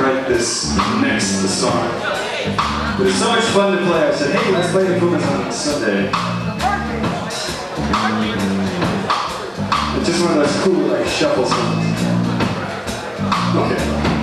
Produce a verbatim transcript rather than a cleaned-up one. write this next the song. But it's so much fun to play. I said, hey, let's play the Puma's on Sunday. It's just one of those cool like shuffle songs. Okay.